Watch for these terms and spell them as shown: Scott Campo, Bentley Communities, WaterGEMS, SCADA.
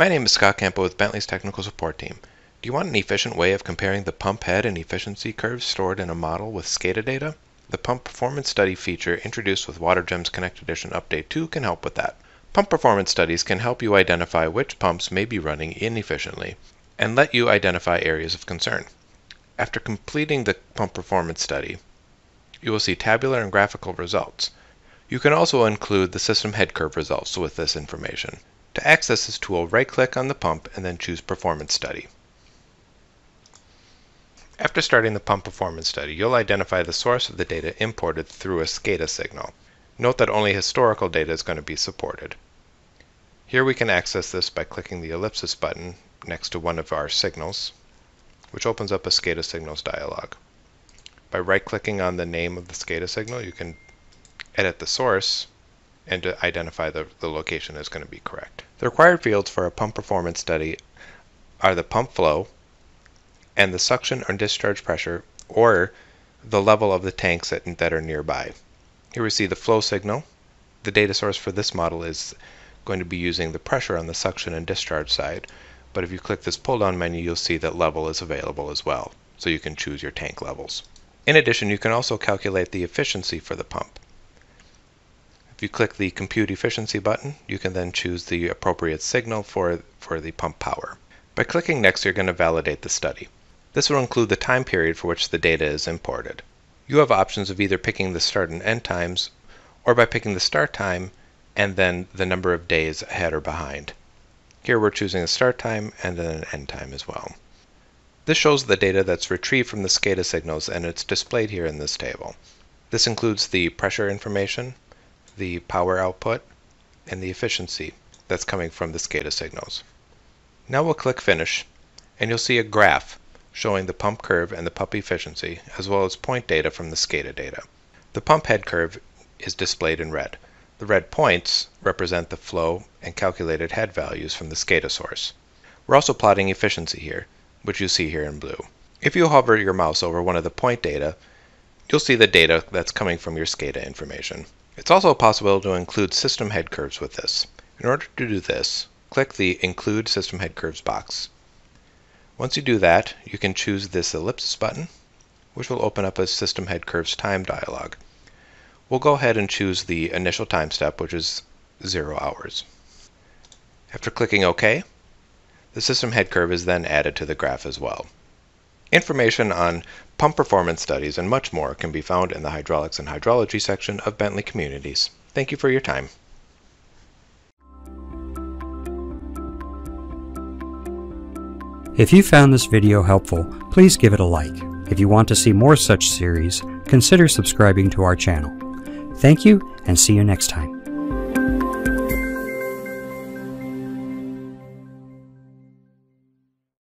My name is Scott Campo with Bentley's Technical Support Team. Do you want an efficient way of comparing the pump head and efficiency curves stored in a model with SCADA data? The Pump Performance Study feature introduced with WaterGEMS Connect Edition Update 2 can help with that. Pump performance studies can help you identify which pumps may be running inefficiently and let you identify areas of concern. After completing the pump performance study, you will see tabular and graphical results. You can also include the system head curve results with this information. To access this tool, right-click on the pump and then choose Performance Study. After starting the pump performance study, you'll identify the source of the data imported through a SCADA signal. Note that only historical data is going to be supported. Here we can access this by clicking the ellipsis button next to one of our signals, which opens up a SCADA signals dialog. By right-clicking on the name of the SCADA signal, you can edit the source and to identify the location is going to be correct. The required fields for a pump performance study are the pump flow and the suction or discharge pressure, or the level of the tanks that are nearby. Here we see the flow signal. The data source for this model is going to be using the pressure on the suction and discharge side, but if you click this pull-down menu, you'll see that level is available as well, so you can choose your tank levels. In addition, you can also calculate the efficiency for the pump. If you click the Compute Efficiency button, you can then choose the appropriate signal for the pump power. By clicking Next, you're going to validate the study. This will include the time period for which the data is imported. You have options of either picking the start and end times, or by picking the start time and then the number of days ahead or behind. Here we're choosing a start time and then an end time as well. This shows the data that's retrieved from the SCADA signals, and it's displayed here in this table. This includes the pressure information, the power output, and the efficiency that's coming from the SCADA signals. Now we'll click Finish, and you'll see a graph showing the pump curve and the pump efficiency, as well as point data from the SCADA data. The pump head curve is displayed in red. The red points represent the flow and calculated head values from the SCADA source. We're also plotting efficiency here, which you see here in blue. If you hover your mouse over one of the point data, you'll see the data that's coming from your SCADA information. It's also possible to include system head curves with this. In order to do this, click the Include System Head Curves box. Once you do that, you can choose this ellipsis button, which will open up a System Head Curves time dialog. We'll go ahead and choose the initial time step, which is 0 hours. After clicking OK, the system head curve is then added to the graph as well. Information on pump performance studies and much more can be found in the Hydraulics and Hydrology section of Bentley Communities. Thank you for your time. If you found this video helpful, please give it a like. If you want to see more such series, consider subscribing to our channel. Thank you, and see you next time.